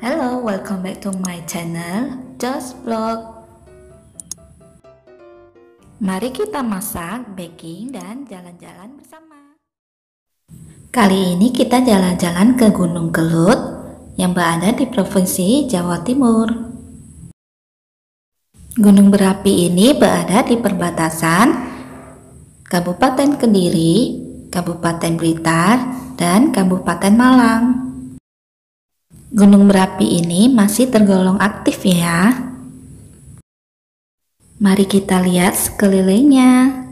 Hello, welcome back to my channel Just Vlog. Mari kita masak, baking, dan jalan-jalan bersama. Kali ini kita jalan-jalan ke Gunung Kelud yang berada di Provinsi Jawa Timur. Gunung berapi ini berada di perbatasan Kabupaten Kediri, Kabupaten Blitar, dan Kabupaten Malang. Gunung berapi ini masih tergolong aktif ya. Mari kita lihat sekelilingnya.